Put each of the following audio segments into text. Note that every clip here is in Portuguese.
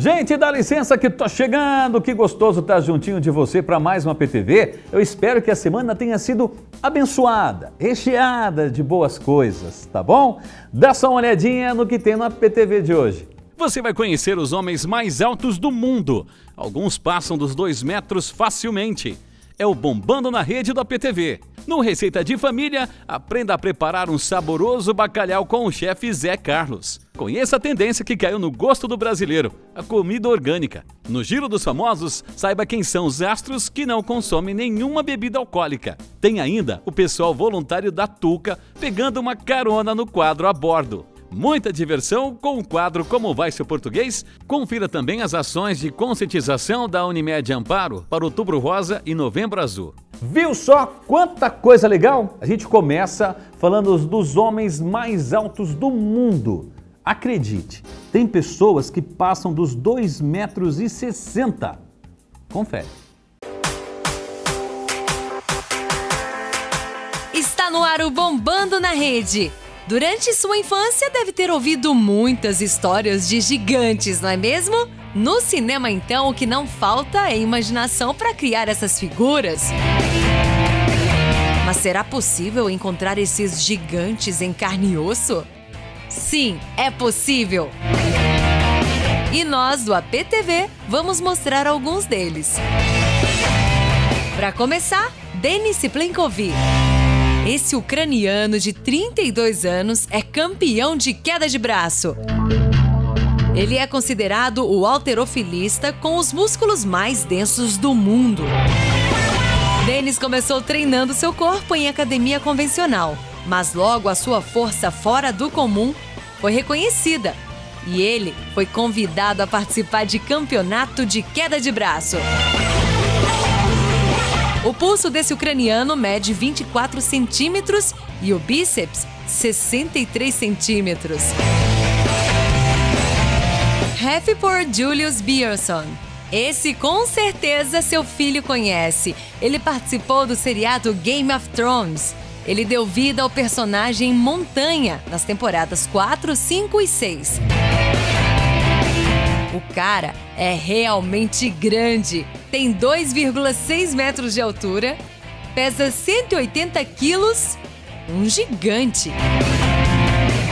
Gente, dá licença que tô chegando, que gostoso estar juntinho de você para mais uma ApêTV. Eu espero que a semana tenha sido abençoada, recheada de boas coisas, tá bom? Dá só uma olhadinha no que tem na ApêTV de hoje. Você vai conhecer os homens mais altos do mundo. Alguns passam dos 2 metros facilmente. É o Bombando na Rede da ApêTV. No Receita de Família, aprenda a preparar um saboroso bacalhau com o chefe Zé Carlos. Conheça a tendência que caiu no gosto do brasileiro, a comida orgânica. No Giro dos Famosos, saiba quem são os astros que não consomem nenhuma bebida alcoólica. Tem ainda o pessoal voluntário da Tuca pegando uma carona no quadro A Bordo. Muita diversão com o quadro Como Vai Seu Português. Confira também as ações de conscientização da Unimed Amparo para Outubro Rosa e Novembro Azul. Viu só quanta coisa legal? A gente começa falando dos homens mais altos do mundo. Acredite, tem pessoas que passam dos 2,60 metros. Confere. Está no ar o Bombando na Rede. Durante sua infância, deve ter ouvido muitas histórias de gigantes, não é mesmo? No cinema, então, o que não falta é imaginação para criar essas figuras. Mas será possível encontrar esses gigantes em carne e osso? Sim, é possível! E nós, do ApêTV, vamos mostrar alguns deles. Para começar, Denis Ciplenkovi. Esse ucraniano de 32 anos é campeão de queda de braço. Ele é considerado o halterofilista com os músculos mais densos do mundo. Denis começou treinando seu corpo em academia convencional, mas logo a sua força fora do comum foi reconhecida e ele foi convidado a participar de campeonato de queda de braço. O pulso desse ucraniano mede 24 centímetros e o bíceps 63 centímetros. Hafþór Júlíus Björnsson. Esse com certeza seu filho conhece. Ele participou do seriado Game of Thrones. Ele deu vida ao personagem Montanha nas temporadas 4, 5 e 6. O cara é realmente grande. Tem 2,6 metros de altura, pesa 180 quilos, um gigante.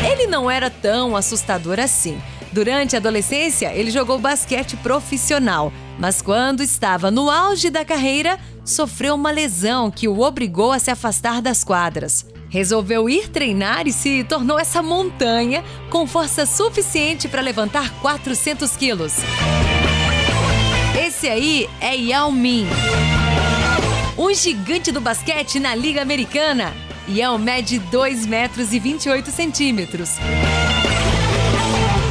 Ele não era tão assustador assim. Durante a adolescência, ele jogou basquete profissional, mas quando estava no auge da carreira, sofreu uma lesão que o obrigou a se afastar das quadras. Resolveu ir treinar e se tornou essa montanha com força suficiente para levantar 400 quilos. Esse aí é Yao Ming, um gigante do basquete na Liga Americana. Yao mede 2 metros e 28 centímetros.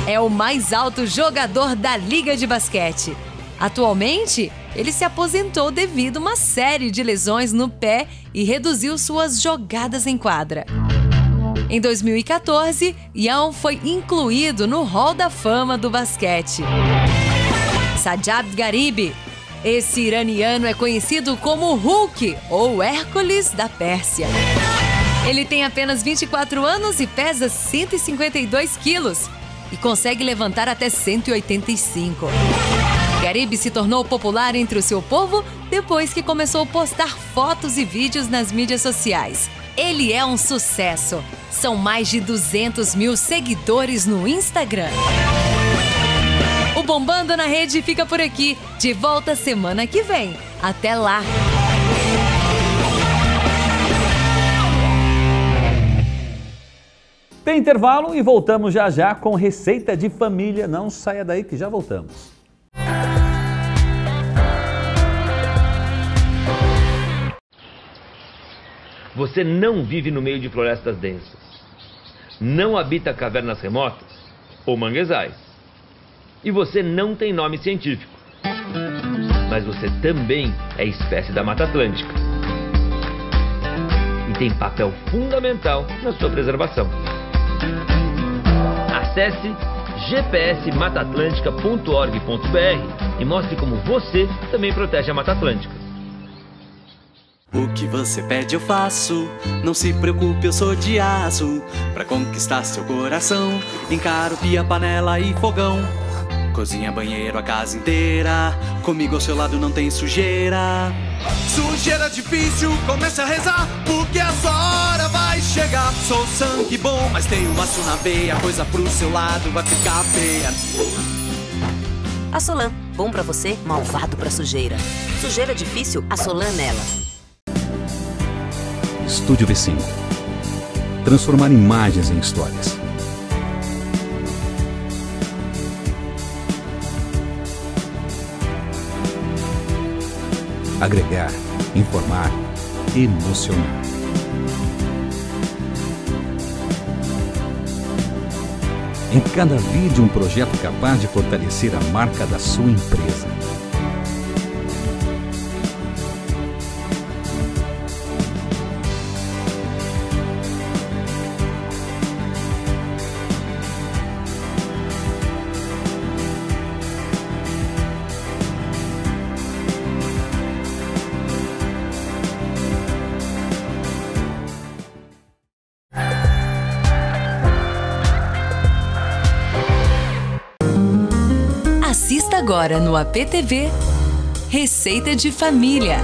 É o mais alto jogador da Liga de Basquete. Atualmente, ele se aposentou devido a uma série de lesões no pé e reduziu suas jogadas em quadra. Em 2014, Yao foi incluído no Hall da Fama do basquete. Sajad Garib. Esse iraniano é conhecido como Hulk, ou Hércules da Pérsia. Ele tem apenas 24 anos e pesa 152 quilos e consegue levantar até 185. Garib se tornou popular entre o seu povo depois que começou a postar fotos e vídeos nas mídias sociais. Ele é um sucesso. São mais de 200 mil seguidores no Instagram. O Bombando na Rede fica por aqui. De volta semana que vem. Até lá! Tem intervalo e voltamos já já com Receita de Família. Não saia daí que já voltamos. Você não vive no meio de florestas densas. Não habita cavernas remotas ou manguezais. E você não tem nome científico. Mas você também é espécie da Mata Atlântica. E tem papel fundamental na sua preservação. Acesse gpsmataatlantica.org.br e mostre como você também protege a Mata Atlântica. O que você pede eu faço, não se preocupe, eu sou de aço. Pra conquistar seu coração, encaro pia, panela e fogão. Cozinha, banheiro, a casa inteira. Comigo ao seu lado não tem sujeira. Sujeira difícil, comece a rezar, porque a sua hora vai chegar. Sou sangue bom, mas tenho maço na veia. Coisa pro seu lado vai ficar feia. Assolan, bom pra você, malvado pra sujeira. Sujeira difícil, Assolan nela. Estúdio V5. Transformar imagens em histórias. Agregar, informar, emocionar. Em cada vídeo, um projeto capaz de fortalecer a marca da sua empresa. Agora no ApêTV, Receita de Família.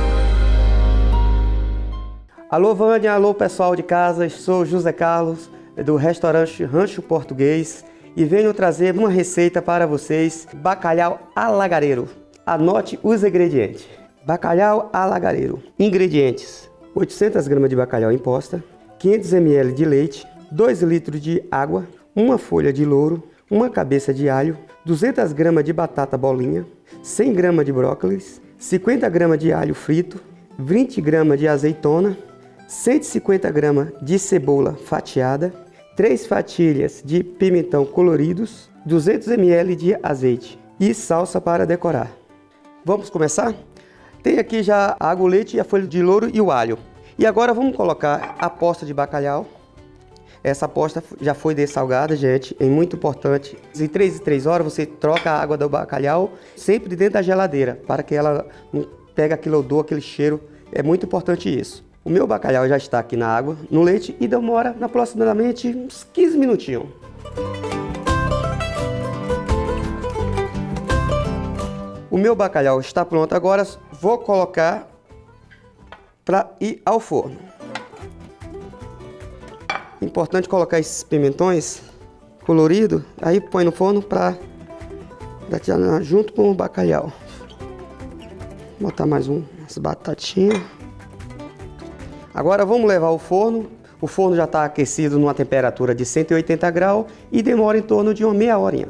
Alô Vânia, alô pessoal de casa, sou José Carlos do restaurante Rancho Português e venho trazer uma receita para vocês, bacalhau alagareiro. Anote os ingredientes. Bacalhau alagareiro. Ingredientes: 800 gramas de bacalhau em posta, 500 ml de leite, 2 litros de água, uma folha de louro, uma cabeça de alho, 200 gramas de batata bolinha, 100 gramas de brócolis, 50 gramas de alho frito, 20 gramas de azeitona, 150 gramas de cebola fatiada, 3 fatias de pimentão coloridos, 200 ml de azeite e salsa para decorar. Vamos começar? Tem aqui já a água, o leite, a folha de louro e o alho. E agora vamos colocar a posta de bacalhau. Essa posta já foi dessalgada, gente, é muito importante. Em 3 em 3 horas você troca a água do bacalhau, sempre dentro da geladeira, para que ela não pegue aquele odor, aquele cheiro. É muito importante isso. O meu bacalhau já está aqui na água, no leite, e demora aproximadamente uns 15 minutinhos. O meu bacalhau está pronto, agora vou colocar para ir ao forno. Importante colocar esses pimentões coloridos, aí põe no forno para tirar junto com o bacalhau. Vou botar mais umas batatinhas. Agora vamos levar ao forno. O forno já está aquecido numa temperatura de 180 graus e demora em torno de uma meia horinha.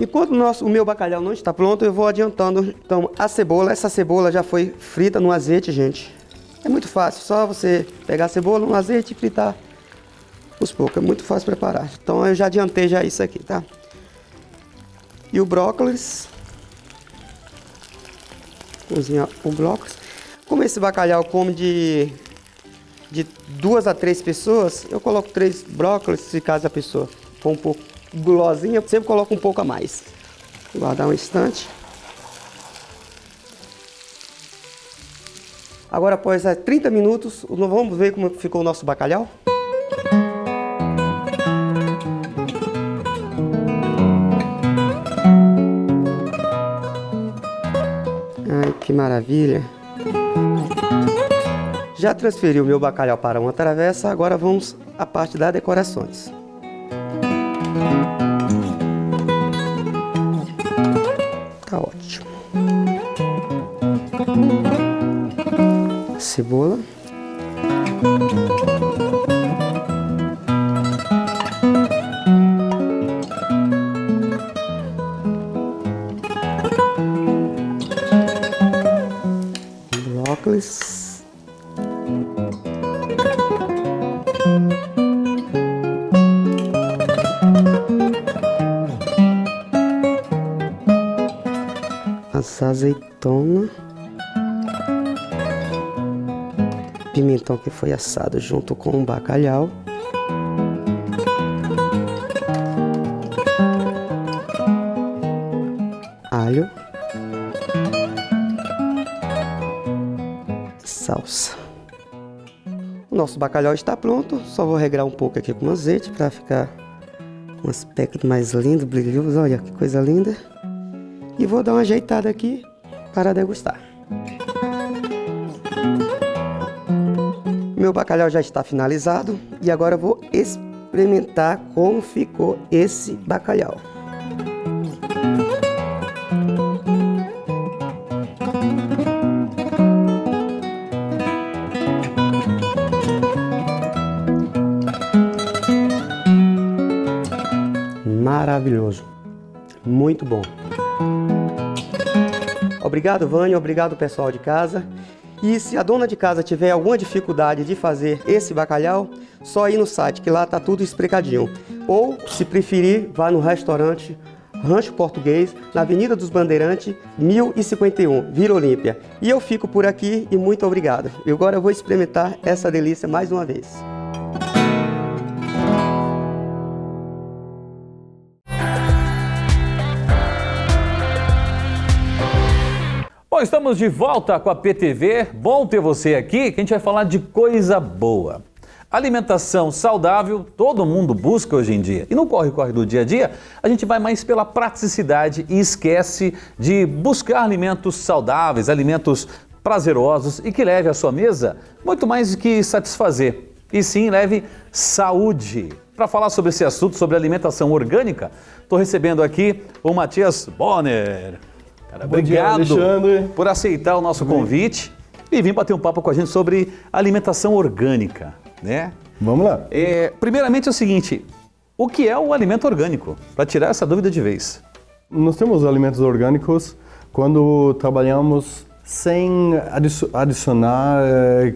Enquanto o meu bacalhau não está pronto, eu vou adiantando. Então, a cebola, essa cebola já foi frita no azeite, gente. É muito fácil, só você pegar a cebola, um azeite e fritar aos poucos. É muito fácil preparar. Então, eu já adiantei já isso aqui, tá? E o brócolis. Cozinhar o brócolis. Como esse bacalhau come de 2 a 3 pessoas, eu coloco 3 brócolis, se caso a pessoa for um pouco gulosinha, eu sempre coloco um pouco a mais. Vou guardar um instante. Agora, após 30 minutos, vamos ver como ficou o nosso bacalhau. Ai, que maravilha! Já transferi o meu bacalhau para uma travessa, agora vamos à parte das decorações. Tá ótimo. Cebola. Brócolis. Azeitona, pimentão que foi assado junto com o bacalhau, alho, salsa. O nosso bacalhau está pronto, só vou regrar um pouco aqui com azeite para ficar um aspecto mais lindo, brilhoso, olha que coisa linda. E vou dar uma ajeitada aqui para degustar. Meu bacalhau já está finalizado e agora eu vou experimentar como ficou esse bacalhau. Maravilhoso, muito bom. Obrigado, Vânia, obrigado pessoal de casa. E se a dona de casa tiver alguma dificuldade de fazer esse bacalhau, só ir no site que lá tá tudo explicadinho. Ou, se preferir, vá no restaurante Rancho Português, na Avenida dos Bandeirantes, 1051, Vila Olímpia. E eu fico por aqui e muito obrigado. E agora eu vou experimentar essa delícia mais uma vez. Estamos de volta com a ApêTV, bom ter você aqui, que a gente vai falar de coisa boa. Alimentação saudável, todo mundo busca hoje em dia. E no corre-corre do dia a dia, a gente vai mais pela praticidade e esquece de buscar alimentos saudáveis, alimentos prazerosos e que leve à sua mesa muito mais do que satisfazer. E sim, leve saúde. Para falar sobre esse assunto, sobre alimentação orgânica, estou recebendo aqui o Matias Bonner. Cara, obrigado por aceitar o nosso convite e vir bater um papo com a gente sobre alimentação orgânica, né? Vamos lá. Primeiramente é o seguinte, o que é o alimento orgânico? Para tirar essa dúvida de vez. Nós temos alimentos orgânicos quando trabalhamos sem adicionar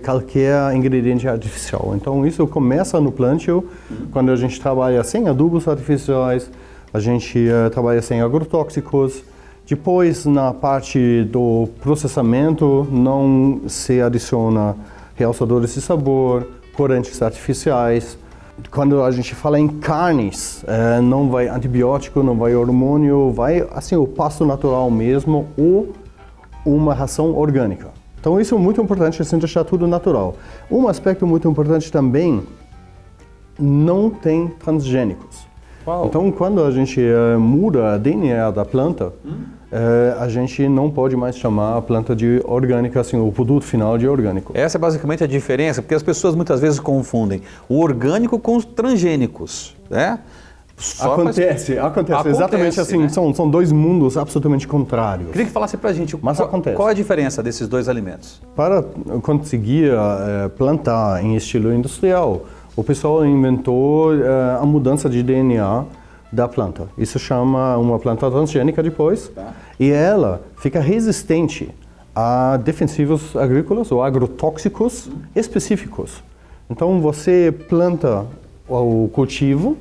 qualquer ingrediente artificial. Então isso começa no plantio, quando a gente trabalha sem adubos artificiais, a gente trabalha sem agrotóxicos. Depois, na parte do processamento, não se adiciona realçadores de sabor, corantes artificiais. Quando a gente fala em carnes, não vai antibiótico, não vai hormônio, vai assim o pasto natural mesmo ou uma ração orgânica. Então isso é muito importante, assim, deixar tudo natural. Um aspecto muito importante também, não tem transgênicos. Uau. Então, quando a gente muda a DNA da planta, a gente não pode mais chamar a planta de orgânica, assim, o produto final de orgânico. Essa é basicamente a diferença, porque as pessoas muitas vezes confundem o orgânico com os transgênicos, né? Acontece, exatamente assim, né? são dois mundos absolutamente contrários. Queria que falasse pra gente qual é a diferença desses dois alimentos. Para conseguir plantar em estilo industrial, o pessoal inventou a mudança de DNA da planta. Isso chama uma planta transgênica depois. Tá. E ela fica resistente a defensivos agrícolas ou agrotóxicos específicos. Então você planta o cultivo,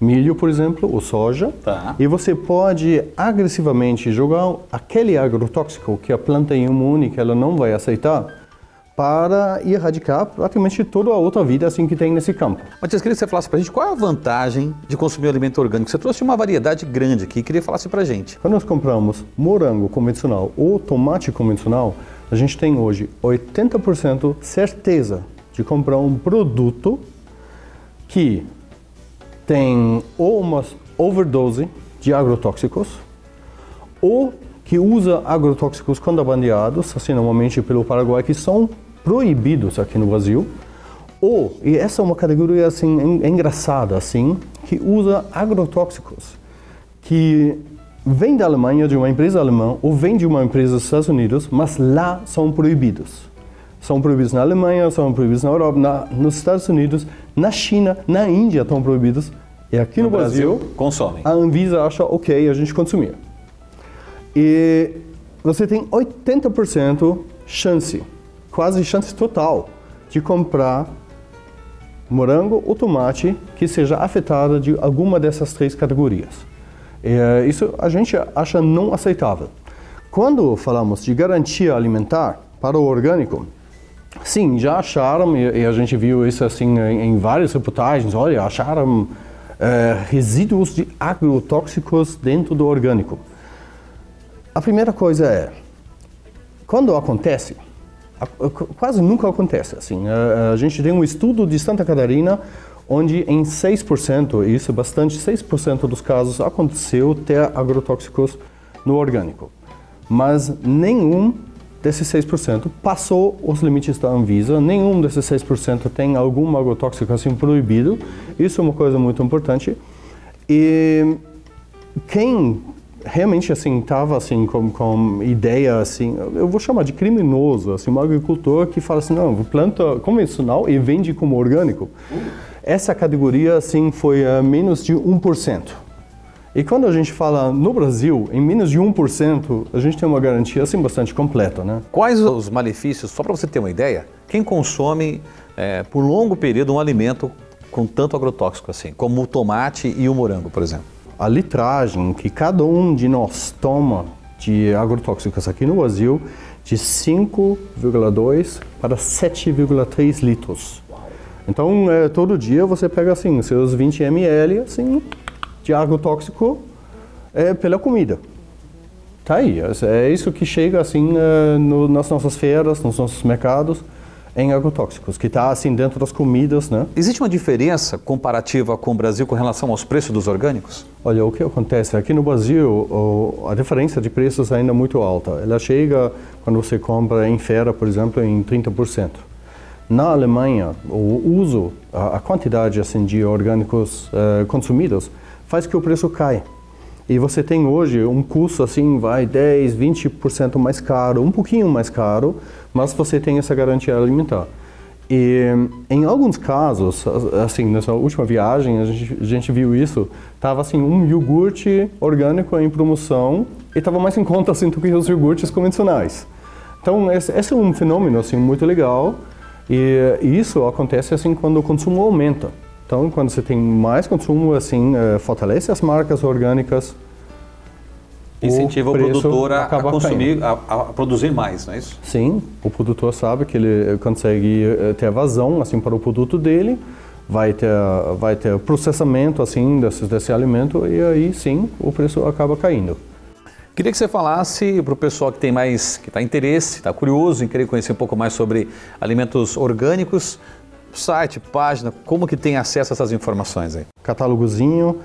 milho, por exemplo, ou soja, tá, e você pode agressivamente jogar aquele agrotóxico que a planta é imune, que ela não vai aceitar, para erradicar praticamente toda a outra vida assim que tem nesse campo. Matias, queria que você falasse para a gente qual é a vantagem de consumir alimento orgânico. Você trouxe uma variedade grande aqui, queria que falasse para a gente. Quando nós compramos morango convencional ou tomate convencional, a gente tem hoje 80% certeza de comprar um produto que tem ou uma overdose de agrotóxicos ou que usa agrotóxicos contrabandeados, assim normalmente pelo Paraguai, que são proibidos aqui no Brasil, ou, e essa é uma categoria assim engraçada assim, que usa agrotóxicos que vem da Alemanha, de uma empresa alemã, ou vem de uma empresa dos Estados Unidos, mas lá são proibidos. São proibidos na Alemanha, são proibidos na Europa, nos Estados Unidos, na China, na Índia estão proibidos, e aqui no Brasil consomem. A Anvisa acha ok a gente consumir. E você tem 80% chance, quase chance total, de comprar morango ou tomate que seja afetado de alguma dessas três categorias. Isso a gente acha não aceitável. Quando falamos de garantia alimentar para o orgânico, sim, já acharam, e a gente viu isso assim em várias reportagens, olha, acharam resíduos de agrotóxicos dentro do orgânico. A primeira coisa é, quando acontece, Quase nunca acontece assim. A gente tem um estudo de Santa Catarina onde em 6%, isso é bastante, 6% dos casos aconteceu ter agrotóxicos no orgânico. Mas nenhum desses 6% passou os limites da Anvisa, nenhum desses 6% tem algum agrotóxico assim proibido. Isso é uma coisa muito importante. E quem realmente assim estava assim com ideia assim, eu vou chamar de criminoso, assim, um agricultor que fala assim, não, planta convencional e vende como orgânico. Essa categoria assim foi menos de 1%. E quando a gente fala no Brasil, em menos de 1%, a gente tem uma garantia assim bastante completa, né? Quais os malefícios, só para você ter uma ideia, quem consome por longo período um alimento com tanto agrotóxico assim, como o tomate e o morango, por exemplo? A litragem que cada um de nós toma de agrotóxicos aqui no Brasil, de 5,2 para 7,3 litros. Então, todo dia você pega assim, seus 20 ml assim, de agrotóxico pela comida. Tá aí, é isso que chega assim nas nossas feiras, nos nossos mercados, em agrotóxicos, que está assim dentro das comidas, né? Existe uma diferença comparativa com o Brasil com relação aos preços dos orgânicos? Olha, o que acontece aqui no Brasil, a diferença de preços ainda é muito alta. Ela chega, quando você compra em feira, por exemplo, em 30%. Na Alemanha, o uso, a quantidade assim de orgânicos consumidos faz que o preço caia. E você tem hoje um custo assim, vai 10, 20% mais caro, um pouquinho mais caro, mas você tem essa garantia alimentar. E em alguns casos, assim, nessa última viagem, a gente viu isso, tava assim um iogurte orgânico em promoção e tava mais em conta assim do que os iogurtes convencionais. Então, esse é um fenômeno assim muito legal e isso acontece assim quando o consumo aumenta. Então, quando você tem mais consumo, assim, fortalece as marcas orgânicas. Incentiva o produtor a consumir, a produzir mais, não é isso? Sim, o produtor sabe que ele consegue ter vazão, assim, para o produto dele, vai ter processamento, assim, desse alimento e aí, sim, o preço acaba caindo. Queria que você falasse para o pessoal que tem mais, que está interesse, está curioso em querer conhecer um pouco mais sobre alimentos orgânicos, site, página, como que tem acesso a essas informações aí? Catálogozinho,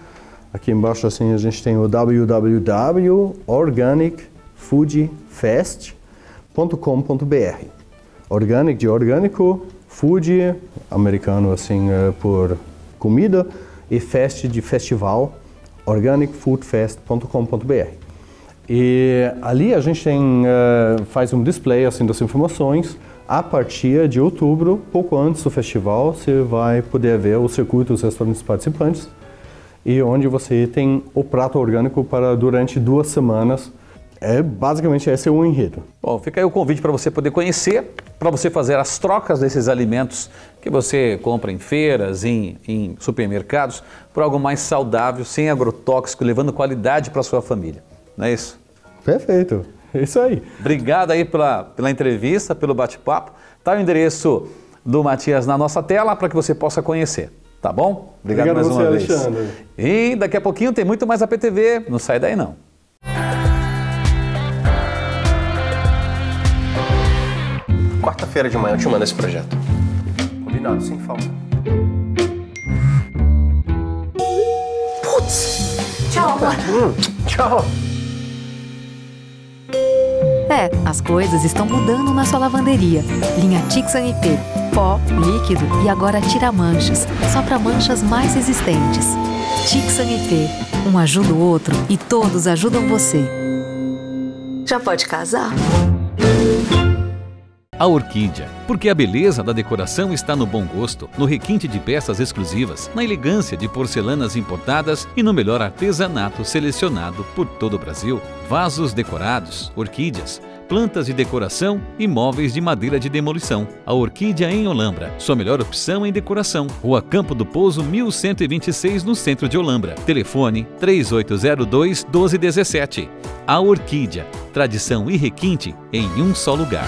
aqui embaixo assim a gente tem o www.organicfoodfest.com.br. Organic de orgânico, food americano assim por comida e fest de festival, organicfoodfest.com.br. E ali a gente tem, faz um display assim das informações. A partir de outubro, pouco antes do festival, você vai poder ver o circuito dos restaurantes participantes e onde você tem o prato orgânico para durante 2 semanas. Basicamente esse é o enredo. Bom, fica aí o convite para você poder conhecer, para você fazer as trocas desses alimentos que você compra em feiras, em supermercados, por algo mais saudável, sem agrotóxico, levando qualidade para a sua família. Não é isso? Perfeito. É isso aí. Obrigado aí pela entrevista, pelo bate-papo. Tá o endereço do Matias na nossa tela para que você possa conhecer, tá bom? Obrigado mais uma vez. Alexandre. E daqui a pouquinho tem muito mais ApêTV. Não sai daí não. Quarta-feira de manhã eu te mando esse projeto. Combinado, sem falta. Putz! Tchau, amor. Tchau. As coisas estão mudando na sua lavanderia. Linha Tix Sanité, pó, líquido e agora tira manchas, só para manchas mais resistentes. Tix Sanité, um ajuda o outro e todos ajudam você. Já pode casar? A Orquídea, porque a beleza da decoração está no bom gosto, no requinte de peças exclusivas, na elegância de porcelanas importadas e no melhor artesanato selecionado por todo o Brasil. Vasos decorados, orquídeas, plantas de decoração e móveis de madeira de demolição. A Orquídea em Holambra, sua melhor opção em decoração. Rua Campo do Pouso, 1126, no centro de Holambra. Telefone 3802-1217. A Orquídea, tradição e requinte em um só lugar.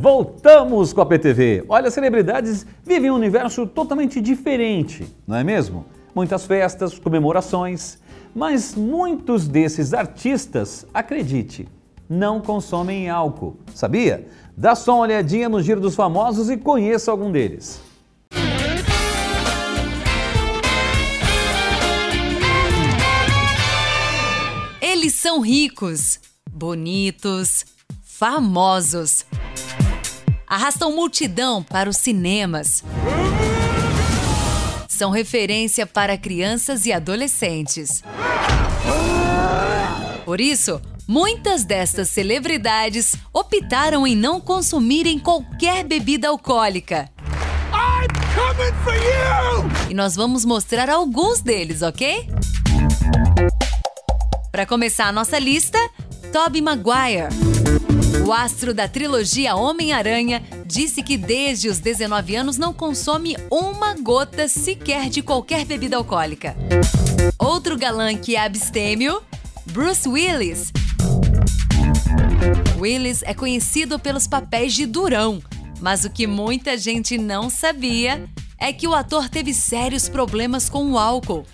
Voltamos com a ApêTV. Olha, as celebridades vivem um universo totalmente diferente, não é mesmo? Muitas festas, comemorações, mas muitos desses artistas, acredite, não consomem álcool, sabia? Dá só uma olhadinha no Giro dos Famosos e conheça algum deles. Eles são ricos, bonitos, famosos. Arrastam multidão para os cinemas. São referência para crianças e adolescentes. Por isso, muitas destas celebridades optaram em não consumirem qualquer bebida alcoólica. I'm coming for you! E nós vamos mostrar alguns deles, ok? Para começar a nossa lista, Tobey Maguire. O astro da trilogia Homem-Aranha disse que desde os 19 anos não consome uma gota sequer de qualquer bebida alcoólica. Outro galã que é abstêmio, Bruce Willis. Willis é conhecido pelos papéis de durão, mas o que muita gente não sabia é que o ator teve sérios problemas com o álcool.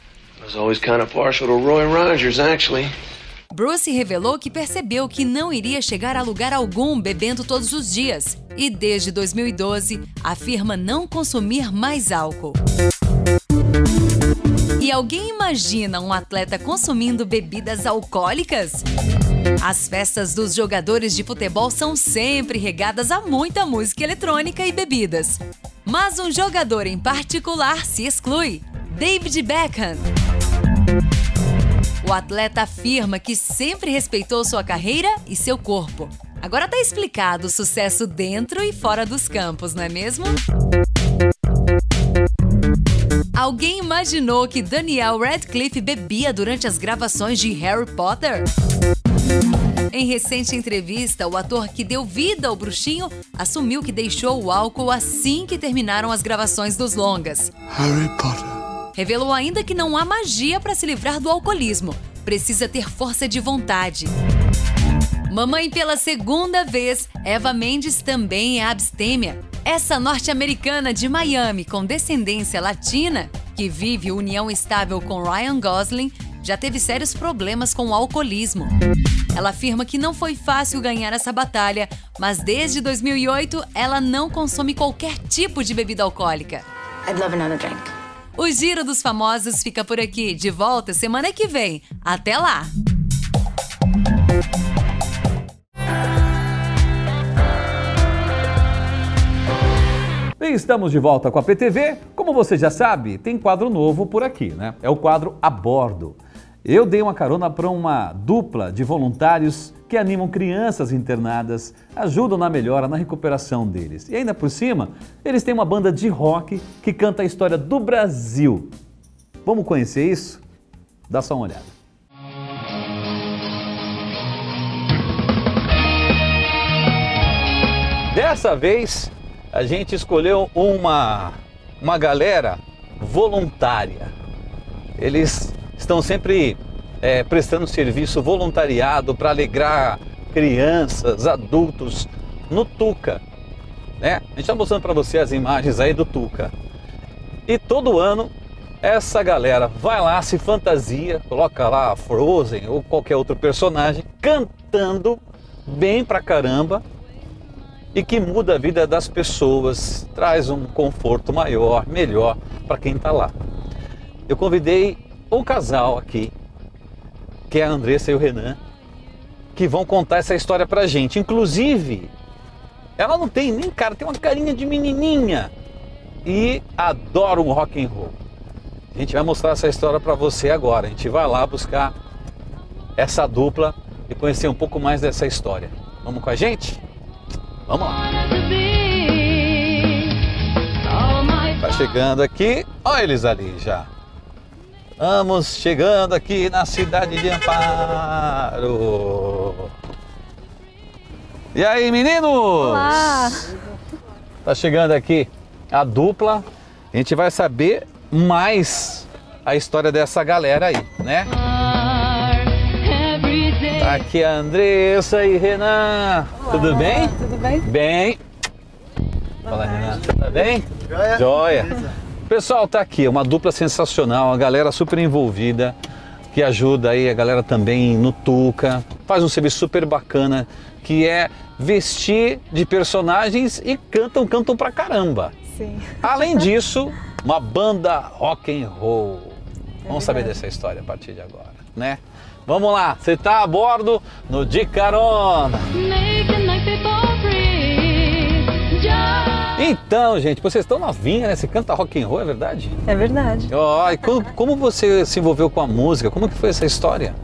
Bruce revelou que percebeu que não iria chegar a lugar algum bebendo todos os dias e, desde 2012, afirma não consumir mais álcool. E alguém imagina um atleta consumindo bebidas alcoólicas? As festas dos jogadores de futebol são sempre regadas a muita música eletrônica e bebidas. Mas um jogador em particular se exclui: David Beckham. O atleta afirma que sempre respeitou sua carreira e seu corpo. Agora tá explicado o sucesso dentro e fora dos campos, não é mesmo? Alguém imaginou que Daniel Radcliffe bebia durante as gravações de Harry Potter? Em recente entrevista, o ator que deu vida ao bruxinho assumiu que deixou o álcool assim que terminaram as gravações dos longas. Harry Potter. Revelou ainda que não há magia para se livrar do alcoolismo. Precisa ter força de vontade. Mamãe pela segunda vez, Eva Mendes também é abstêmia. Essa norte-americana de Miami com descendência latina, que vive união estável com Ryan Gosling, já teve sérios problemas com o alcoolismo. Ela afirma que não foi fácil ganhar essa batalha, mas desde 2008 ela não consome qualquer tipo de bebida alcoólica. I'd love another drink. O Giro dos Famosos fica por aqui. De volta semana que vem. Até lá! E estamos de volta com a ApêTV. Como você já sabe, tem quadro novo por aqui, né? É o quadro A Bordo. Eu dei uma carona para uma dupla de voluntários que animam crianças internadas, ajudam na melhora, na recuperação deles. E ainda por cima, eles têm uma banda de rock que canta a história do Brasil. Vamos conhecer isso? Dá só uma olhada. Dessa vez, a gente escolheu uma galera voluntária. Eles estão sempre prestando serviço voluntariado para alegrar crianças, adultos, no Tuca, né? A gente está mostrando para você as imagens aí do Tuca. E todo ano essa galera vai lá, se fantasia, coloca lá Frozen ou qualquer outro personagem, cantando bem pra caramba e que muda a vida das pessoas, traz um conforto maior, melhor para quem tá lá. Eu convidei um casal aqui, que é a Andressa e o Renan, que vão contar essa história pra gente. Inclusive, ela não tem nem cara, tem uma carinha de menininha e adora um rock and roll. A gente vai mostrar essa história pra você agora. A gente vai lá buscar essa dupla e conhecer um pouco mais dessa história. Vamos com a gente? Vamos lá. Tá chegando aqui. Olha eles ali já. Vamos chegando aqui na cidade de Amparo. E aí, meninos? Olá. Tá chegando aqui a dupla. A gente vai saber mais a história dessa galera aí, né? Tá aqui a Andressa e Renan. Olá. Tudo bem? Tudo bem? Bem. Fala, Renan. Tá bem? Joia. Joia. Pessoal, tá aqui uma dupla sensacional, uma galera super envolvida, que ajuda aí a galera também no Tuca, faz um serviço super bacana, que é vestir de personagens e cantam pra caramba. Sim. Além disso, uma banda rock and roll. Vamos saber dessa história a partir de agora, né? Vamos lá, você tá a bordo no De Carona. Então, gente, vocês estão novinha, né? Você canta rock and roll, é verdade? É verdade. Oh, e como você se envolveu com a música? Como que foi essa história?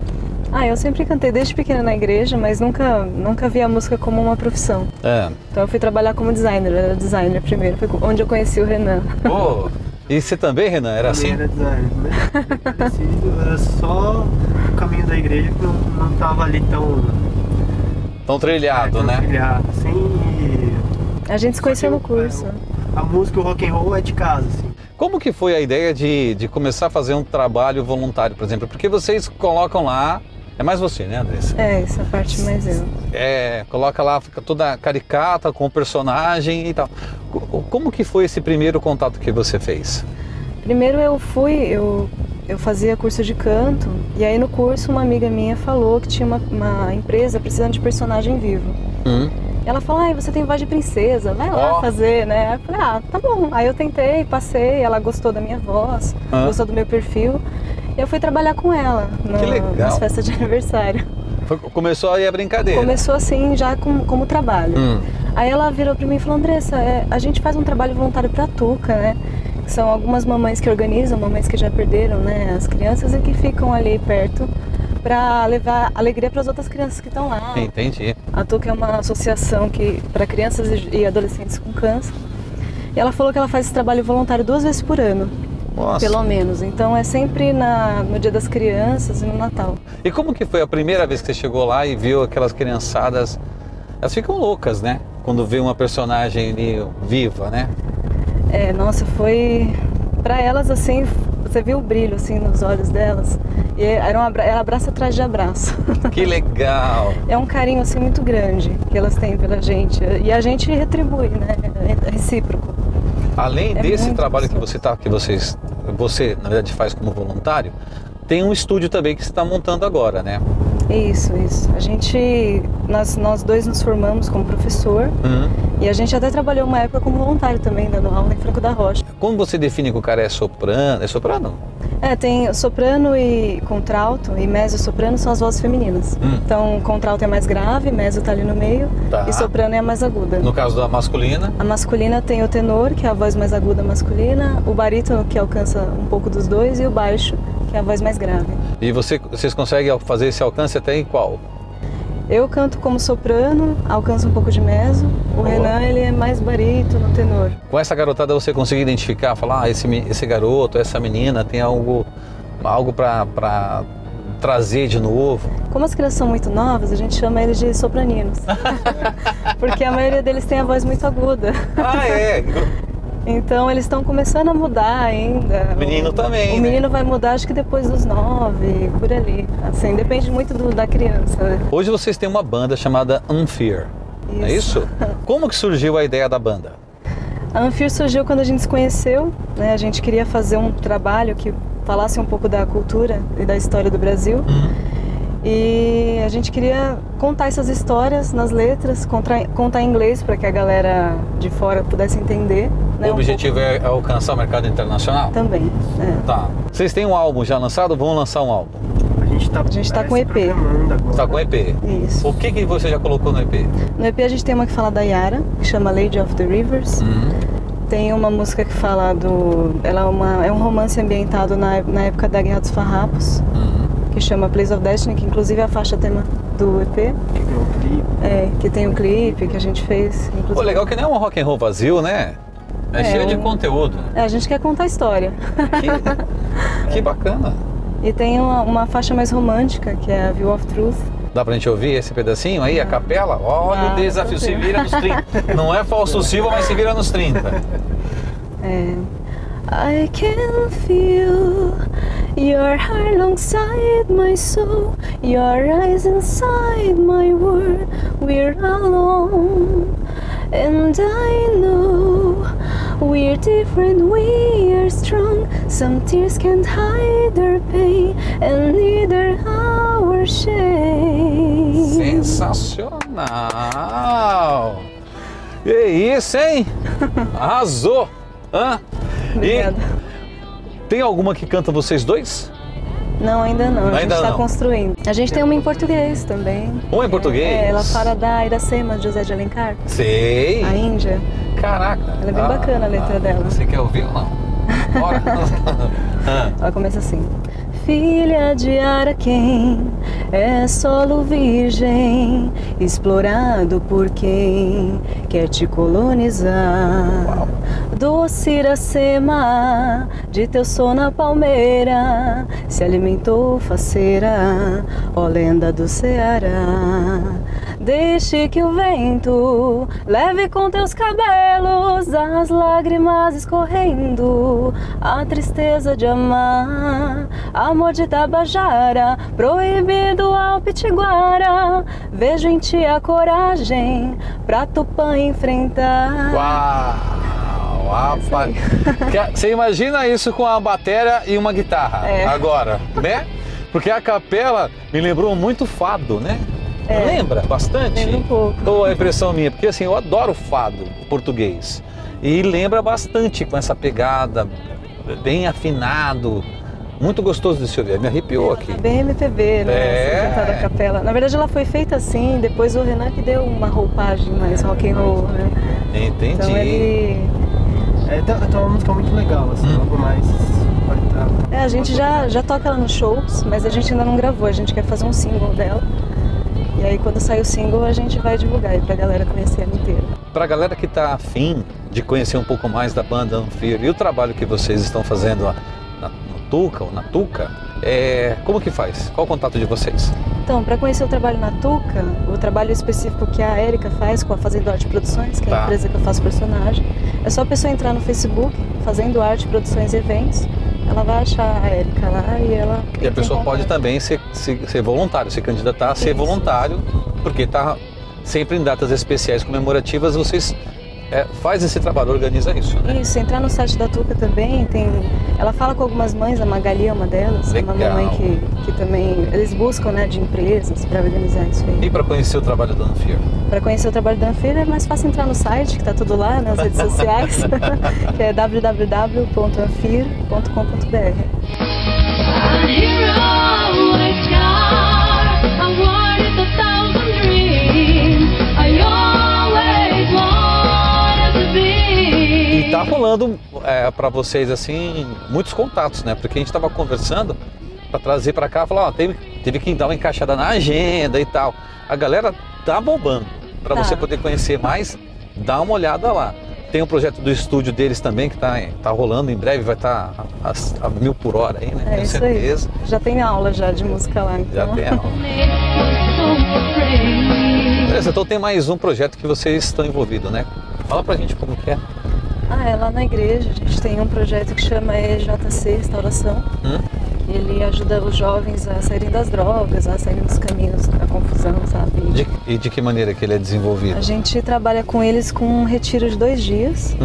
Ah, eu sempre cantei desde pequena na igreja, mas nunca vi a música como uma profissão. É. Então eu fui trabalhar como designer, eu era designer primeiro, foi onde eu conheci o Renan. Oh, e você também, Renan, era assim? Eu era designer, né? Era só o caminho da igreja que não estava ali tão trilhado, né? Trilhado, sim. A gente se conheceu no curso. A música, o rock and roll é de casa, assim. Como que foi a ideia de começar a fazer um trabalho voluntário, por exemplo? Porque vocês colocam lá, é mais você, né, Andressa? É, essa parte mais eu. É, coloca lá, fica toda caricata, com o personagem e tal. Como que foi esse primeiro contato que você fez? Primeiro eu fazia curso de canto, e aí no curso uma amiga minha falou que tinha uma empresa precisando de personagem vivo. Ela falou, ah, você tem voz de princesa, vai lá fazer, né? Eu falei, ah, tá bom. Aí eu tentei, passei, ela gostou da minha voz, gostou do meu perfil. E eu fui trabalhar com ela nas festas de aniversário. Começou aí a brincadeira? Começou assim, já como trabalho. Aí ela virou pra mim e falou, Andressa, a gente faz um trabalho voluntário pra Tuca, né? Que são algumas mamães que organizam, mamães que já perderam, né, as crianças e que ficam ali perto, para levar alegria para as outras crianças que estão lá. Entendi. A Tuca é uma associação que para crianças e adolescentes com câncer. E ela falou que ela faz esse trabalho voluntário 2 vezes por ano. Nossa. Pelo menos. Então é sempre no Dia das Crianças e no Natal. E como que foi a primeira vez que você chegou lá e viu aquelas criançadas? Elas ficam loucas, né? Quando vê uma personagem ali viva, né? É, nossa, foi... Para elas, assim, você viu o brilho, assim, nos olhos delas. E ela abraça atrás de abraço. Que legal! É um carinho, assim, muito grande que elas têm pela gente. E a gente retribui, né? É recíproco. Além desse trabalho que você, na verdade, faz como voluntário, tem um estúdio também que você está montando agora, né? Isso. A gente... Nós dois nos formamos como professor. E a gente até trabalhou uma época como voluntário também, dando aula em Franco da Rocha. Como você define que o cara é soprano? É soprano? É, tem soprano e contralto, e mezzo e soprano são as vozes femininas. Então, contralto é mais grave, mezzo tá ali no meio, e soprano é a mais aguda. No caso da masculina? A masculina tem o tenor, que é a voz mais aguda masculina, o barítono, que alcança um pouco dos dois, e o baixo, que é a voz mais grave. E vocês conseguem fazer esse alcance até em qual? Eu canto como soprano, alcanço um pouco de mezzo. O Renan, ele é mais barítono no tenor. Com essa garotada você conseguiu identificar, falar, esse garoto, essa menina tem algo para trazer de novo? Como as crianças são muito novas, a gente chama eles de sopraninos. Porque a maioria deles tem a voz muito aguda. Ah, é? Então eles estão começando a mudar ainda. O menino também. O menino, né, vai mudar, acho que depois dos 9, por ali. Assim, depende muito da criança, né? Hoje vocês têm uma banda chamada Unfear. Isso. É isso? Como que surgiu a ideia da banda? A Unfear surgiu quando a gente se conheceu, né? A gente queria fazer um trabalho que falasse um pouco da cultura e da história do Brasil. E a gente queria contar essas histórias nas letras, contar em inglês para que a galera de fora pudesse entender. Né, o objetivo é alcançar o mercado internacional? Também. É. Tá. Vocês têm um álbum já lançado? Vão lançar um álbum? A gente tá com EP. Tá com EP? Isso. O que você já colocou no EP? No EP a gente tem uma que fala da Yara, que chama Lady of the Rivers. Tem uma música que fala Ela é um romance ambientado na época da Guerra dos Farrapos. Que chama Place of Destiny, que inclusive é a faixa tema do EP. Que tem um clipe. É, que tem um clipe que a gente fez. Pô, legal que não é um rock and roll vazio, né? É cheio de conteúdo. É, a gente quer contar a história. Que bacana. E tem uma faixa mais romântica, que é a View of Truth, Dá pra gente ouvir esse pedacinho aí, a capela? Olha o desafio, se vira nos 30. Não é falso Silva, mas se vira nos 30. É. I can feel your heart alongside my soul, your eyes inside my world, we're alone. And I know we're different, we are strong. Some tears can't hide our pain, and neither our shame. Sensacional! E isso, hein? Arrasou! Hã? Obrigada. E tem alguma que canta vocês dois? Não, ainda não. A gente está construindo. A gente tem uma em português também. Uma em português? É, ela fala da Iracema, de José de Alencar. Sei. A Índia. Caraca. Ela é bem bacana a letra dela. Você quer ouvir ou não? Bora. Ela começa assim. Filha de Araquém, é solo virgem, explorado por quem quer te colonizar. Uau. Doce Iracema, de teu sono a palmeira, se alimentou faceira, ó lenda do Ceará. Deixe que o vento leve com teus cabelos as lágrimas escorrendo, a tristeza de amar, amor de Tabajara, proibido ao Pitiguara. Vejo em ti a coragem pra Tupã enfrentar. Uau, rapaz. Você imagina isso com a bateria e uma guitarra agora, né? Porque a capela me lembrou muito fado, né? É. Lembra bastante? Lembra um pouco. Ou a impressão minha? Porque assim, eu adoro fado português. E lembra bastante com essa pegada, bem afinado. Muito gostoso de se ouvir, me arrepiou aqui. Tá bem MPB, né? Assim, cantada a capela. Na verdade ela foi feita assim, depois o Renan que deu uma roupagem mais rock and roll, né? Entendi. Então ele... Então é uma música muito legal, assim, algo mais... a gente já toca ela nos shows, mas a gente ainda não gravou, a gente quer fazer um single dela. E aí quando sair o single a gente vai divulgar aí pra galera conhecer ela inteira. Pra galera que tá afim de conhecer um pouco mais da banda Unfear e o trabalho que vocês estão fazendo lá, Tuca ou na Tuca, como que faz? Qual o contato de vocês? Então, para conhecer o trabalho na Tuca, o trabalho específico que a Érica faz com a Fazendo Arte Produções, que é a empresa que eu faço personagem, é só a pessoa entrar no Facebook, Fazendo Arte Produções e Eventos, ela vai achar a Érica lá e ela... E a pessoa pode também ser voluntário, se candidatar a ser voluntário, porque está sempre em datas especiais comemorativas, vocês... faz esse trabalho, organiza isso, né? Isso, entrar no site da Tuca também, ela fala com algumas mães, a Magali é uma delas, legal. Uma mamãe que também, eles buscam, né, de empresas para organizar isso aí. E para conhecer o trabalho da Unfear? Para conhecer o trabalho da Unfear é mais fácil entrar no site, que tá tudo lá, nas redes sociais, que é www.unfear.com.br. Tá rolando para vocês assim muitos contatos, né? Porque a gente estava conversando para trazer para cá, falar, ó, teve que dar uma encaixada na agenda e tal. A galera tá bombando. Para você poder conhecer mais, dá uma olhada lá. Tem um projeto do estúdio deles também que tá rolando, em breve vai estar a 1000 por hora aí, né? Tenho certeza. Aí. Já tem aula já de música lá, então. Já tem aula. Beleza, então tem mais um projeto que vocês estão envolvidos, né? Fala pra gente como que é. É lá na igreja, a gente tem um projeto que chama EJC, Restauração, que ele ajuda os jovens a saírem das drogas, a saírem dos caminhos da confusão, sabe? E de que maneira que ele é desenvolvido? A gente trabalha com eles com um retiro de 2 dias,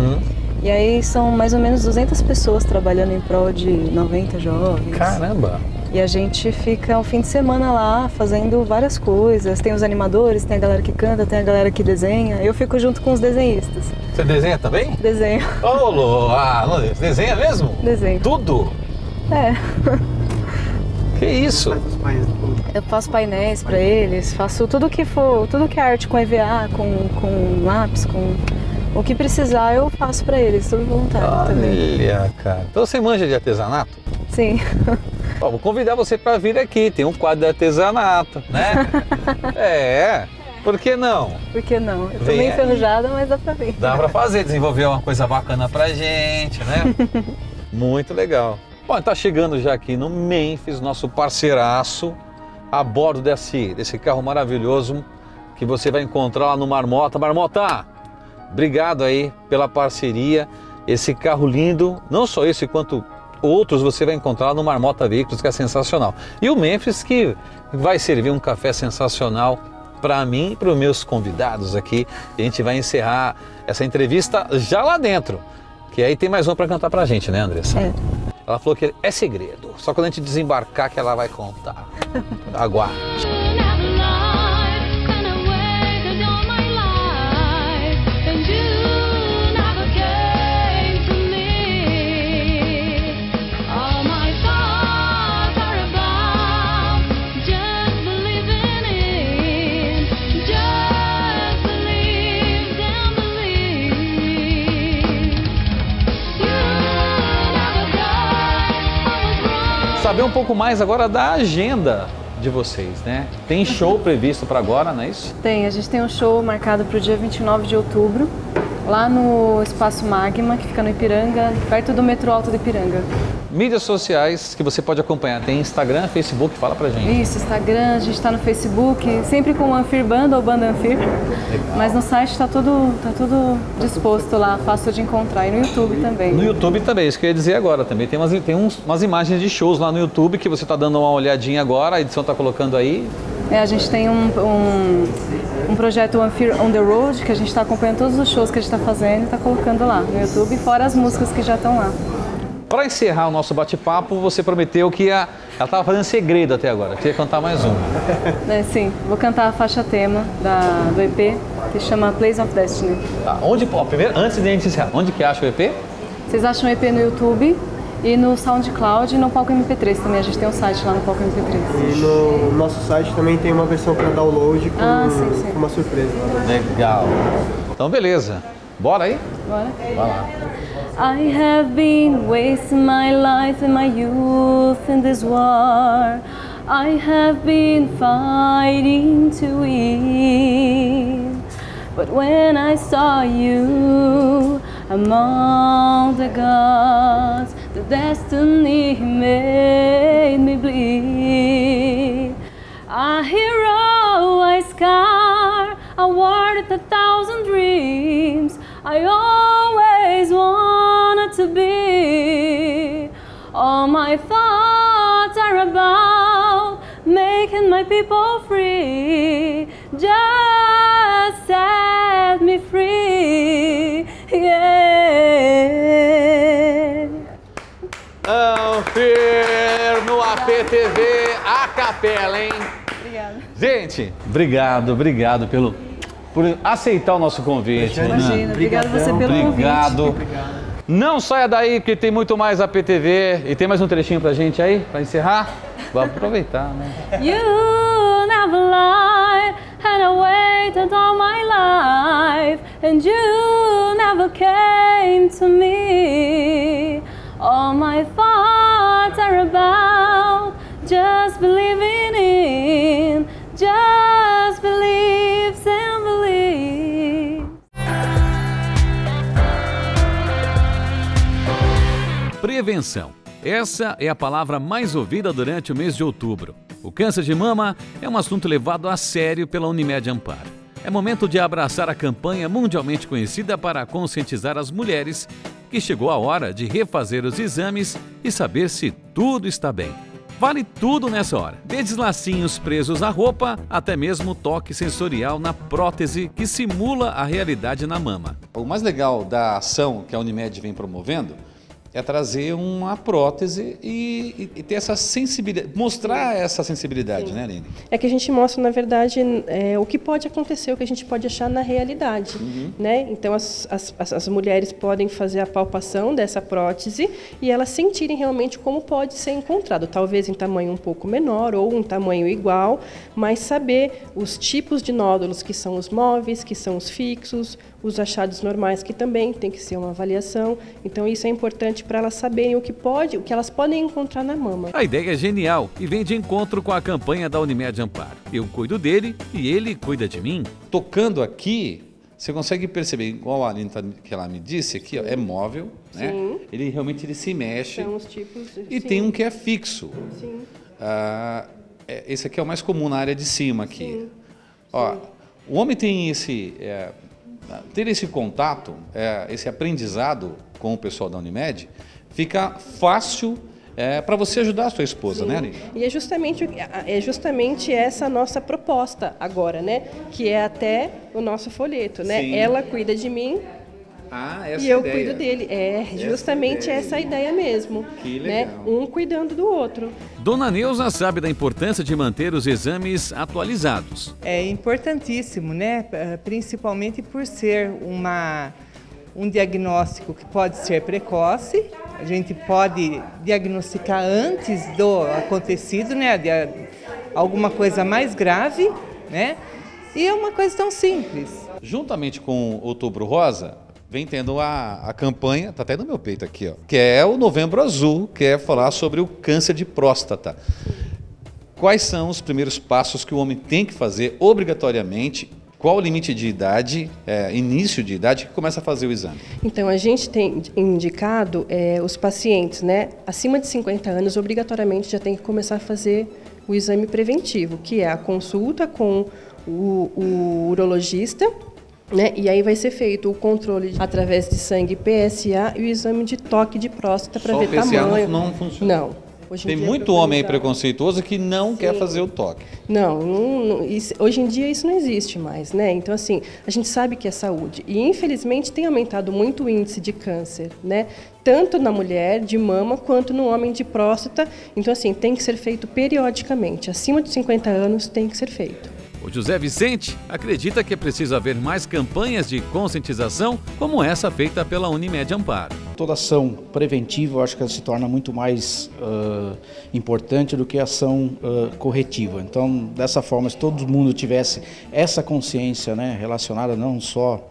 e aí são mais ou menos 200 pessoas trabalhando em prol de 90 jovens. Caramba! E a gente fica um fim de semana lá fazendo várias coisas. Tem os animadores, tem a galera que canta, tem a galera que desenha. Eu fico junto com os desenhistas. Você desenha também? Desenho. Oh, desenha mesmo? Desenho. Tudo? Que isso? Eu faço painéis pra eles, faço tudo que for, tudo que é arte com EVA, com lápis, com... O que precisar eu faço pra eles, tudo voluntário também. Olha, cara. Então você manja de artesanato? Sim. Ó, vou convidar você para vir aqui, tem um quadro de artesanato, né? Por que não? Por que não? Eu tô meio enferrujada, mas dá pra vir. Dá pra fazer, desenvolver uma coisa bacana pra gente, né? Muito legal. Bom, tá chegando já aqui no Memphis, nosso parceiraço, a bordo desse carro maravilhoso que você vai encontrar lá no Marmota. Marmota, obrigado aí pela parceria. Esse carro lindo, não só esse quanto outros você vai encontrar no Marmota Veículos, que é sensacional. E o Memphis, que vai servir um café sensacional para mim e para os meus convidados aqui. A gente vai encerrar essa entrevista já lá dentro, que aí tem mais uma para cantar pra gente, né, Andressa? É. Ela falou que é segredo, só quando a gente desembarcar que ela vai contar. Aguarde. Saber um pouco mais agora da agenda de vocês, né? Tem show previsto para agora, não é isso? Tem, a gente tem um show marcado para o dia 29 de outubro, lá no Espaço Magma, que fica no Ipiranga, perto do metrô Alto do Ipiranga. Mídias sociais que você pode acompanhar, tem Instagram, Facebook, fala pra gente. Isso, Instagram, a gente tá no Facebook, sempre com o Unfear Banda ou Banda Unfear, mas no site tá tudo disposto lá, fácil de encontrar, e no YouTube também. No YouTube também, isso que eu ia dizer agora também, tem umas imagens de shows lá no YouTube que você tá dando uma olhadinha agora, a edição tá colocando aí. É, a gente tem um projeto Unfear on the Road, que a gente está acompanhando todos os shows que a gente está fazendo e está colocando lá no YouTube, fora as músicas que já estão lá. Para encerrar o nosso bate-papo, você prometeu que ela estava fazendo segredo até agora, que ia cantar mais uma. É, sim, vou cantar a faixa tema do EP, que chama Place of Destiny. Tá, primeiro, antes de a gente encerrar, onde que acha o EP? Vocês acham o EP no YouTube? E no SoundCloud e no Palco MP3 também, a gente tem um site lá no Palco MP3. E no nosso site também tem uma versão para download com, sim. Com uma surpresa. Legal. Então beleza, bora aí? Bora. Vai lá. I have been wasting my life and my youth in this war. I have been fighting to win. But when I saw you among the gods, the destiny made me bleed. A hero, a scar, a war with 1,000 dreams. I always wanted to be. All my thoughts are about making my people free. Just set me free. Yeah. Unfear no ApêTV, a capela, hein? Obrigada. Gente, obrigado por aceitar o nosso convite. Imagina, obrigado você pelo convite. Obrigado. Não saia daí, porque tem muito mais ApêTV. E tem mais um trechinho pra gente aí, pra encerrar? Vamos aproveitar, né? You never lied, and I waited all my life, and you never came to me. All my thoughts are about just believing in, just believes and believes. Prevenção. Essa é a palavra mais ouvida durante o mês de outubro. O câncer de mama é um assunto levado a sério pela Unimed Amparo. É momento de abraçar a campanha mundialmente conhecida para conscientizar as mulheres que chegou a hora de refazer os exames e saber se tudo está bem. Vale tudo nessa hora, desde lacinhos presos à roupa até mesmo toque sensorial na prótese que simula a realidade na mama. O mais legal da ação que a Unimed vem promovendo é trazer uma prótese e ter essa sensibilidade, mostrar essa sensibilidade, sim. Né, Aline? É que a gente mostra, na verdade, o que pode acontecer, o que a gente pode achar na realidade, uhum. Né? Então, as mulheres podem fazer a palpação dessa prótese e elas sentirem realmente como pode ser encontrado, talvez em tamanho um pouco menor ou um tamanho igual, mas saber os tipos de nódulos que são os móveis, que são os fixos, os achados normais, que também tem que ser uma avaliação. Então, isso é importante para elas saberem o que elas podem encontrar na mama. A ideia é genial e vem de encontro com a campanha da Unimed Amparo. Eu cuido dele e ele cuida de mim. Tocando aqui, você consegue perceber, igual a Aline que ela me disse aqui, ó, é móvel, né? Sim. Ele realmente se mexe. São os tipos, e sim. Tem um que é fixo. Sim. Esse aqui é o mais comum na área de cima aqui. Sim. Ó, o homem tem esse... ter esse contato, esse aprendizado com o pessoal da Unimed, fica fácil para você ajudar a sua esposa, sim, né, Ari? E é justamente essa nossa proposta agora, né? Que é até o nosso folheto, né? Sim. Ela cuida de mim. Ah, essa e eu ideia. Cuido dele. É justamente essa ideia mesmo. Que legal. Né? Um cuidando do outro. Dona Neuza sabe da importância de manter os exames atualizados. É importantíssimo, né? Principalmente por ser um diagnóstico que pode ser precoce. A gente pode diagnosticar antes do acontecido, né? De alguma coisa mais grave, né? E é uma coisa tão simples. Juntamente com o Outubro Rosa, vem tendo a campanha, tá até no meu peito aqui, ó, que é o Novembro Azul, que é falar sobre o câncer de próstata. Quais são os primeiros passos que o homem tem que fazer obrigatoriamente? Qual o limite de idade, início de idade, que começa a fazer o exame? Então, a gente tem indicado os pacientes, né, acima de 50 anos, obrigatoriamente já tem que começar a fazer o exame preventivo, que é a consulta com o urologista, né? E aí vai ser feito o controle através de sangue PSA e o exame de toque de próstata para ver o PSA tamanho. Não funciona. Não. Hoje tem muito homem aí preconceituoso que não, sim, quer fazer o toque. Não, isso, hoje em dia isso não existe mais, né? Então, assim, a gente sabe que é saúde. E, infelizmente, tem aumentado muito o índice de câncer, né? Tanto na mulher de mama quanto no homem de próstata. Então, assim, tem que ser feito periodicamente. Acima de 50 anos tem que ser feito. O José Vicente acredita que é preciso haver mais campanhas de conscientização como essa feita pela Unimed Amparo. Toda ação preventiva, eu acho que ela se torna muito mais importante do que a ação corretiva. Então, dessa forma, se todo mundo tivesse essa consciência, né, relacionada não só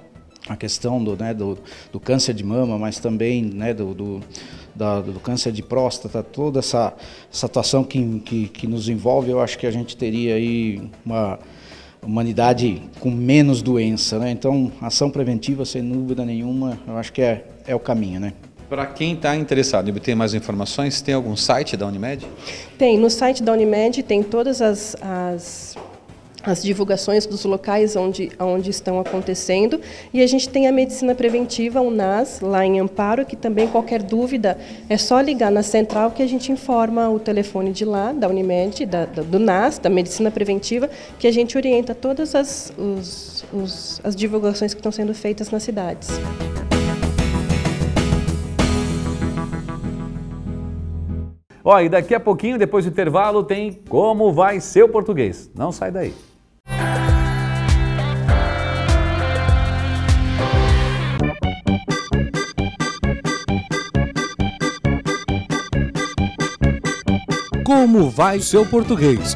à questão do câncer de mama, mas também, né, do câncer de próstata, toda essa atuação que nos envolve, eu acho que a gente teria aí uma humanidade com menos doença, né? Então, ação preventiva, sem dúvida nenhuma, eu acho que é o caminho, né? Para quem está interessado em obter mais informações, tem algum site da Unimed? Tem, no site da Unimed tem todas as divulgações dos locais onde estão acontecendo. E a gente tem a Medicina Preventiva, o NAS, lá em Amparo, que também qualquer dúvida é só ligar na central que a gente informa o telefone de lá, da Unimed, do NAS, da Medicina Preventiva, que a gente orienta todas as divulgações que estão sendo feitas nas cidades. Ó, e daqui a pouquinho, depois do intervalo, tem Como Vai Seu Português. Não sai daí. Como Vai Seu Português?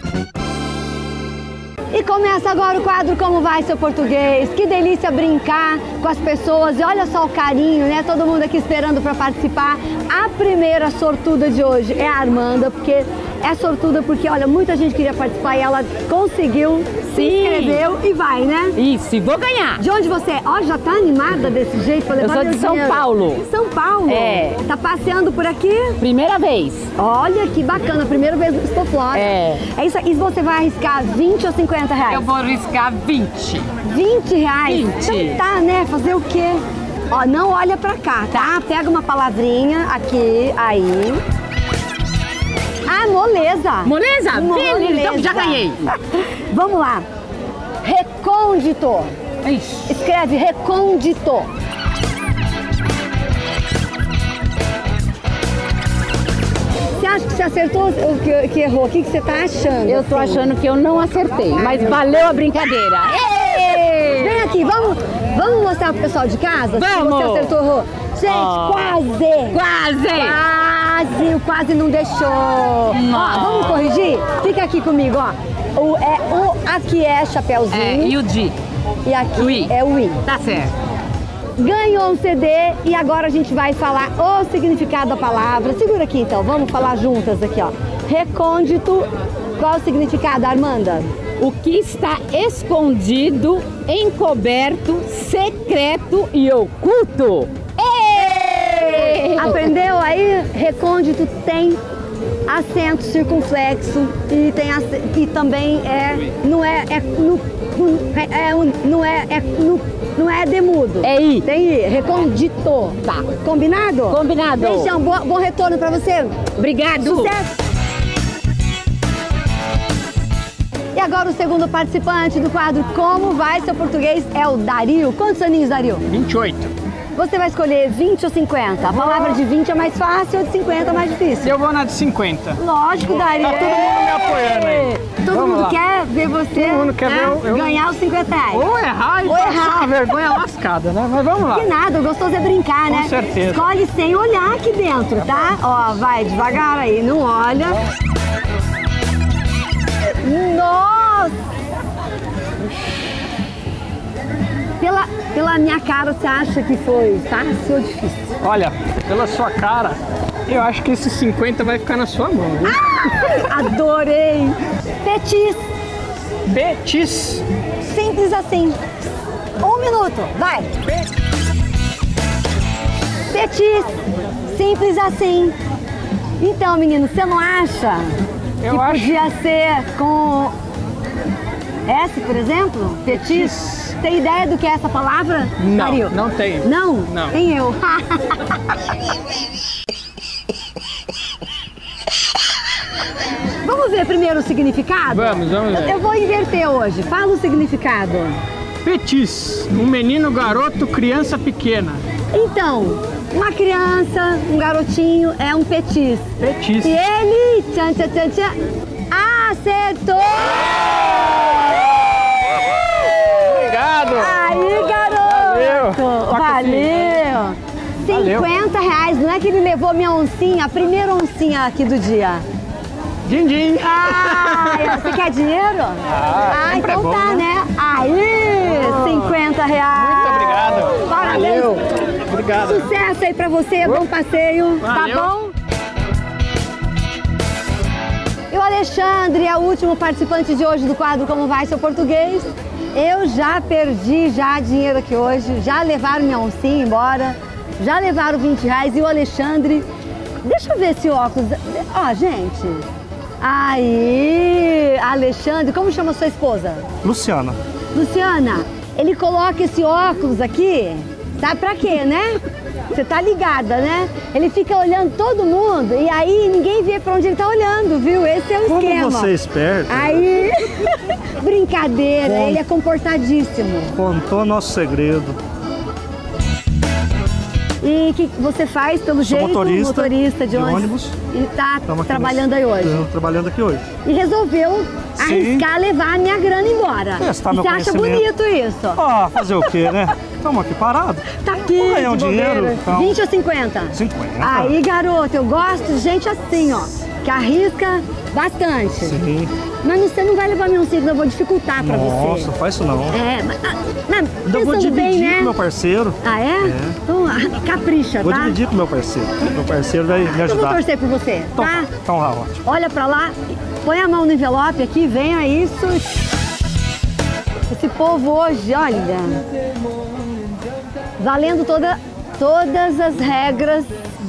E começa agora o quadro Como Vai Seu Português. Que delícia brincar com as pessoas. E olha só o carinho, né? Todo mundo aqui esperando para participar. A primeira sortuda de hoje é a Armanda, porque é sortuda porque, olha, muita gente queria participar e ela conseguiu, se inscreveu e vai, né? Isso, e vou ganhar. De onde você é? Ó, já tá animada desse jeito? Pra levar. Eu sou de São Paulo. De São Paulo? É. Tá passeando por aqui? Primeira vez. Olha, que bacana. Primeira vez no Estoflora. É. É isso aí. E você vai arriscar 20 ou 50 reais? Eu vou arriscar 20. 20 reais? 20. Então tá, né? Fazer o quê? Ó, não olha pra cá, tá? Pega uma palavrinha aqui, aí... Ah, moleza! Moleza? Moleza. Então já ganhei! Vamos lá! Recôndito! Ixi. Escreve recôndito! Você acha que você acertou ou que errou? O que você tá achando? Eu tô achando que eu não acertei, mas valeu a brincadeira! Ei! Vem aqui, vamos mostrar pro pessoal de casa? Vamos! Se você acertou ou errou? Gente, quase! Quase! Quase não deixou. Ó, vamos corrigir? Fica aqui comigo, ó. Aqui é chapéuzinho. É, e o D. E aqui o I. É o I. Tá certo. Ganhou um CD e agora a gente vai falar o significado da palavra. Segura aqui então, vamos falar juntas aqui, ó. Recôndito, qual o significado, Armanda? O que está escondido, encoberto, secreto e oculto. Aprendeu aí? Recôndito tem acento circunflexo e, tem acento, e também não é demudo. É I. Tem I. Recondito. Tá. Combinado? Combinado. Beijão. Bom retorno pra você. Obrigado. Sucesso. E agora o segundo participante do quadro Como Vai Seu Português é o Dario. Quantos aninhos, Dario? 28. Você vai escolher 20 ou 50? A palavra de 20 é mais fácil ou de 50 é mais difícil? Eu vou na de 50. Lógico, Dario. Tá todo mundo me apoiando aí. Todo mundo quer ver você ganhar os 50 reais. Ou errar e passar a vergonha lascada, né? Mas vamos lá. Que nada, o gostoso é brincar, né? Com certeza. Escolhe sem olhar aqui dentro, tá? Ó, vai devagar aí, não olha. Nossa! Pela minha cara, você acha que foi fácil ou difícil? Olha, pela sua cara, eu acho que esses 50 vai ficar na sua mão. Viu? Ah, adorei! Petis! Petis! Simples assim. 1 minuto, vai! Petis! Simples assim. Então, menino, você não acha? Eu acho que podia ser com S, por exemplo? Petis? Tem ideia do que é essa palavra? Não, Mario? Não tenho. Não? Não. Nem eu. Vamos ver primeiro o significado? Vamos ver. Eu vou inverter hoje. Fala o significado. Petis, um menino, garoto, criança pequena. Então... uma criança, um garotinho, é um petis. Petis. E ele... tchan, tchan, tchan, tchan, acertou! Obrigado! Aí, garoto! Valeu! 50 reais, não é que ele levou minha oncinha, a primeira oncinha aqui do dia. Din-din! Ah, você quer dinheiro? Ah, então tá, né? Aí, 50 reais! Muito obrigado! Parabéns! Valeu! Obrigado. Sucesso aí pra você, bom passeio, valeu. Tá bom? E o Alexandre é o último participante de hoje do quadro Como Vai Seu Português. Eu já perdi dinheiro aqui hoje, já levaram minha oncinha embora, já levaram 20 reais e o Alexandre... Deixa eu ver esse óculos... Ó, gente... Aí, Alexandre, como chama sua esposa? Luciana. Luciana, ele coloca esse óculos aqui... Sabe pra quê, né? Você tá ligada, né? Ele fica olhando todo mundo e aí ninguém vê pra onde ele tá olhando, viviu? Esse é o esquema. Como você é esperto. Aí, brincadeira, ele é comportadíssimo. Contou nosso segredo. E o que você faz, pelo jeito? Motorista de ônibus. E tá trabalhando aí hoje. Estamos trabalhando aqui hoje. E resolveu arriscar levar a minha grana embora. Testar meu conhecimento. Você acha bonito isso? Ah, fazer o quê, né? Estamos aqui parados. Tá aqui, um dinheiro, então... 20 ou 50? 50. Aí, garoto, eu gosto de gente assim, ó, que arrisca bastante. Sim. Mas você não vai levar nenhum ciclo, eu vou dificultar pra você. Nossa, faz isso não. É, mas eu vou dividir com meu parceiro. Ah, é? Então, capricha, tá? Vou dividir com meu parceiro. Meu parceiro vai me ajudar. Eu vou torcer por você, tá? Então, Raul. Olha pra lá, põe a mão no envelope aqui, venha isso. Esse povo hoje, olha... Valendo todas as regras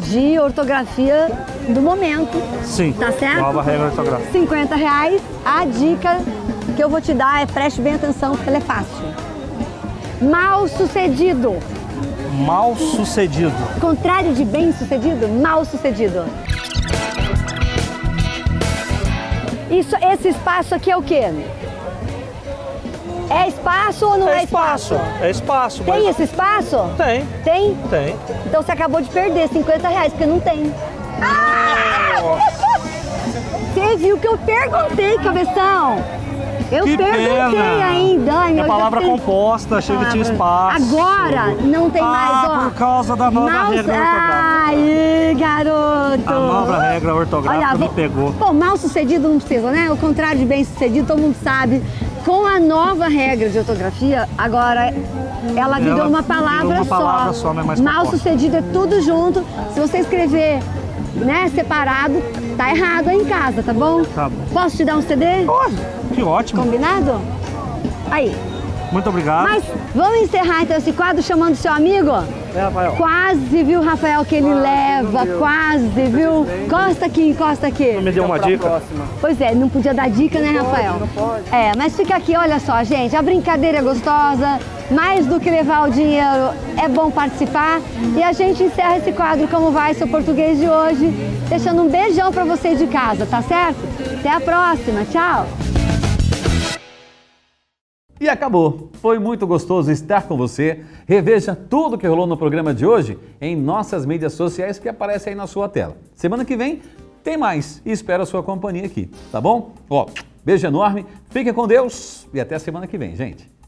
de ortografia do momento. Sim, tá certo? Nova regra de ortografia. 50 reais. A dica que eu vou te dar é preste bem atenção, porque ela é fácil. Mal sucedido. Mal sucedido. Contrário de bem sucedido, mal sucedido. Isso, esse espaço aqui é o quê? É espaço ou não é espaço? É espaço. Tem esse espaço? Tem. Tem? Tem. Então você acabou de perder 50 reais, porque não tem. Você viu que eu perguntei, cabeção? Eu perguntei ainda. É palavra composta, achei que tinha espaço. Agora não tem mais, ó. Por causa da nova regra ortográfica. Aí, garoto. A nova regra ortográfica me pegou. Pô, mal sucedido não precisa, né? O contrário de bem sucedido, todo mundo sabe. Com a nova regra de ortografia, agora ela virou uma palavra só. Mal sucedido é tudo junto. Se você escrever, né, separado, tá errado aí em casa, tá bom? Tá bom. Posso te dar um CD? Oh, que ótimo. Combinado? Aí, Muito obrigado. Mas vamos encerrar então esse quadro chamando seu amigo? É, Rafael. Quase, viu, Rafael, que ele leva, quase, viu? Encosta aqui, encosta aqui. Não me deu uma dica? Pois é, não podia dar dica, né, Rafael? Não pode. É, mas fica aqui, olha só, gente, a brincadeira é gostosa, mais do que levar o dinheiro, é bom participar. E a gente encerra esse quadro Como Vai Seu Português de hoje, deixando um beijão pra você de casa, tá certo? Até a próxima, tchau! E acabou! Foi muito gostoso estar com você. Reveja tudo que rolou no programa de hoje em nossas mídias sociais que aparecem aí na sua tela. Semana que vem tem mais e espero a sua companhia aqui, tá bom? Ó, beijo enorme, fiquem com Deus e até semana que vem, gente!